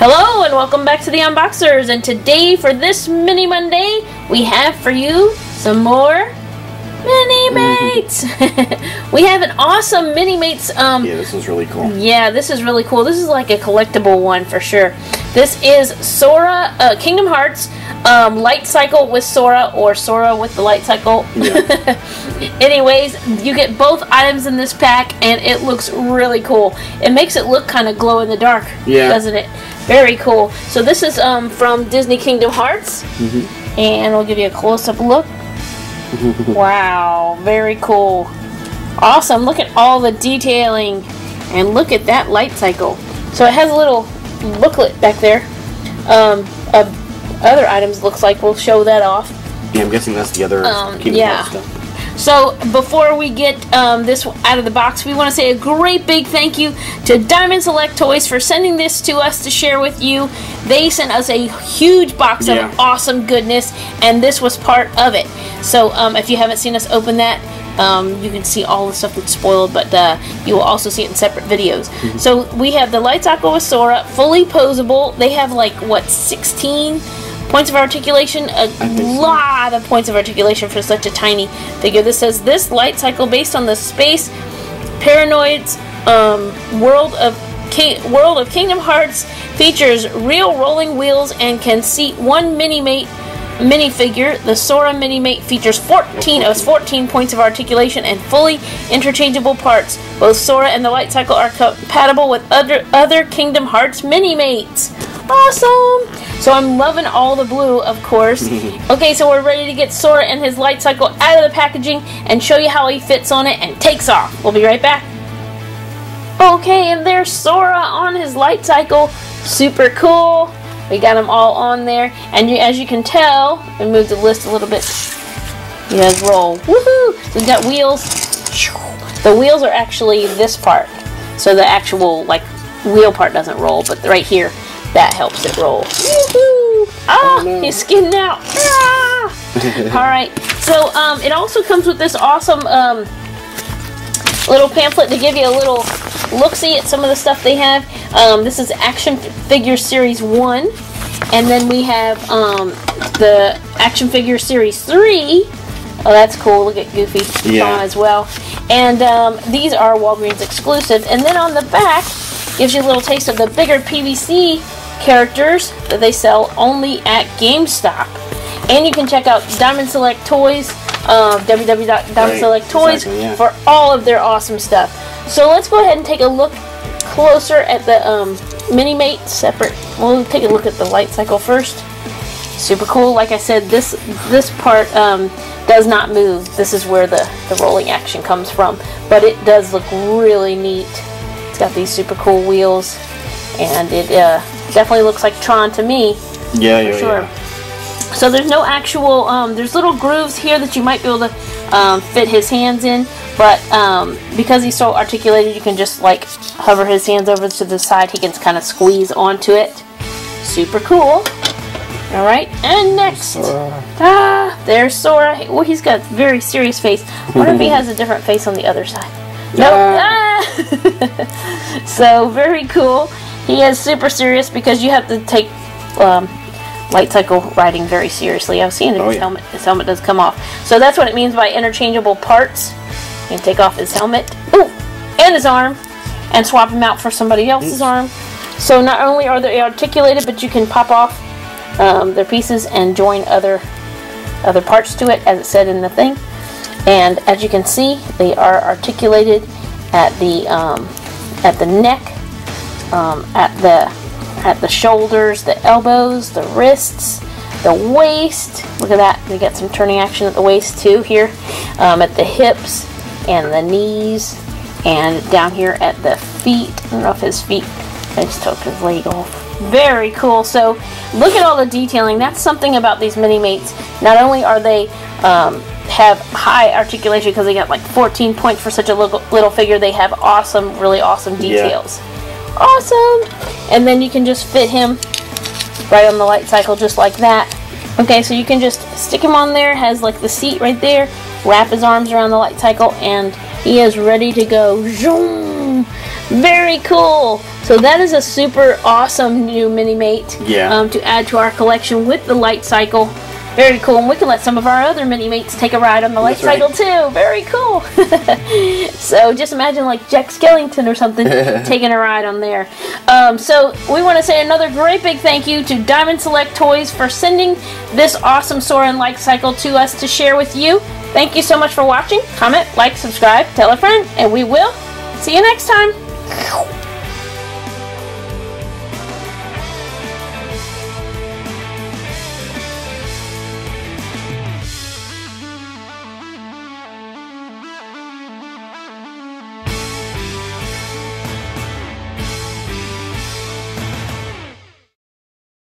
Hello and welcome back to the Unboxers, and today for this Mini Monday we have for you some more Minimates! We have an awesome Minimates. Yeah, this is really cool. Yeah, this is really cool. This is like a collectible one for sure. This is Sora, Kingdom Hearts, Light Cycle with Sora, or Sora with the Light Cycle. Yeah. Anyways, you get both items in this pack, and it looks really cool. It makes it look kind of glow in the dark, yeah, doesn't it? Very cool. So this is from Disney Kingdom Hearts, and we'll give you a close-up look. Wow, very cool. Awesome, look at all the detailing, and look at that light cycle. So it has a little booklet back there of other items, looks like. We'll show that off. Yeah, I'm guessing that's the other Kingdom Hearts stuff. So before we get this out of the box, we want to say a great big thank you to Diamond Select Toys for sending this to us to share with you. They sent us a huge box of awesome goodness, and this was part of it. So if you haven't seen us open that, you can see all the stuff that's spoiled, but you will also see it in separate videos. So we have the Light Cycle with Sora, fully posable. They have like, what, 16? Points of articulation, a lot of points of articulation for such a tiny figure. This says, this light cycle based on the space, Paranoids, world of Kingdom Hearts, features real rolling wheels and can seat one minifigure. The Sora Minimate features 14 points of articulation and fully interchangeable parts. Both Sora and the Light Cycle are compatible with other Kingdom Hearts Minimates. Awesome! So I'm loving all the blue, of course. Okay, so we're ready to get Sora and his light cycle out of the packaging and show you how he fits on it and takes off. We'll be right back. Okay, and there's Sora on his light cycle. Super cool. We got them all on there. And you, as you can tell, we moved the list a little bit. You guys roll. Woohoo! We've got wheels. The wheels are actually this part. So the actual, like, wheel part doesn't roll, but right here, that helps it roll. Ah, oh, no. He's skidding out. Ah! All right. So it also comes with this awesome little pamphlet to give you a little look-see at some of the stuff they have. This is Action Figure Series 1. And then we have the Action Figure Series 3. Oh, that's cool. Look at Goofy Tron as well. And these are Walgreens exclusive. And then on the back, gives you a little taste of the bigger PVC characters that they sell only at GameStop. And you can check out Diamond Select Toys, www.diamondselecttoys, for all of their awesome stuff. So let's go ahead and take a look closer at the Minimate separate. We'll take a look at the light cycle first. Super cool. Like I said, this part does not move. This is where the rolling action comes from. But it does look really neat. It's got these super cool wheels. And it definitely looks like Tron to me. Yeah, for sure. Yeah. So there's no actual, there's little grooves here that you might be able to fit his hands in, but because he's so articulated, you can just like hover his hands over to the side, he can kind of squeeze onto it. Super cool. Alright, and next, there's Sora. Well, he's got a very serious face. I wonder if he has a different face on the other side. No. So, very cool. He is super serious because you have to take light cycle riding very seriously. I've seen it in his helmet. His helmet does come off. So that's what it means by interchangeable parts. You can take off his helmet and his arm and swap him out for somebody else's arm. So not only are they articulated, but you can pop off their pieces and join other parts to it, as it said in the thing. And as you can see, they are articulated at the neck, at the shoulders, the elbows, the wrists, the waist. Look at that. We got some turning action at the waist too here, at the hips and the knees, and down here at the feet. I don't know if his feet. I just took his leg off. Very cool. So look at all the detailing. That's something about these Minimates. Not only are they have high articulation because they got like 14 points for such a little figure, they have awesome, really awesome details. Yeah. Awesome. And then you can just fit him right on the light cycle just like that. Okay, so you can just stick him on there, has like the seat right there, wrap his arms around the light cycle, and he is ready to go. Zoom. Very cool. So that is a super awesome new Minimate to add to our collection with the light cycle. Very cool. And we can let some of our other Minimates take a ride on the light cycle too. Very cool. So just imagine like Jack Skellington or something taking a ride on there. So we want to say another great big thank you to Diamond Select Toys for sending this awesome Sora and light cycle to us to share with you. Thank you so much for watching. Comment, like, subscribe, tell a friend, and we will see you next time.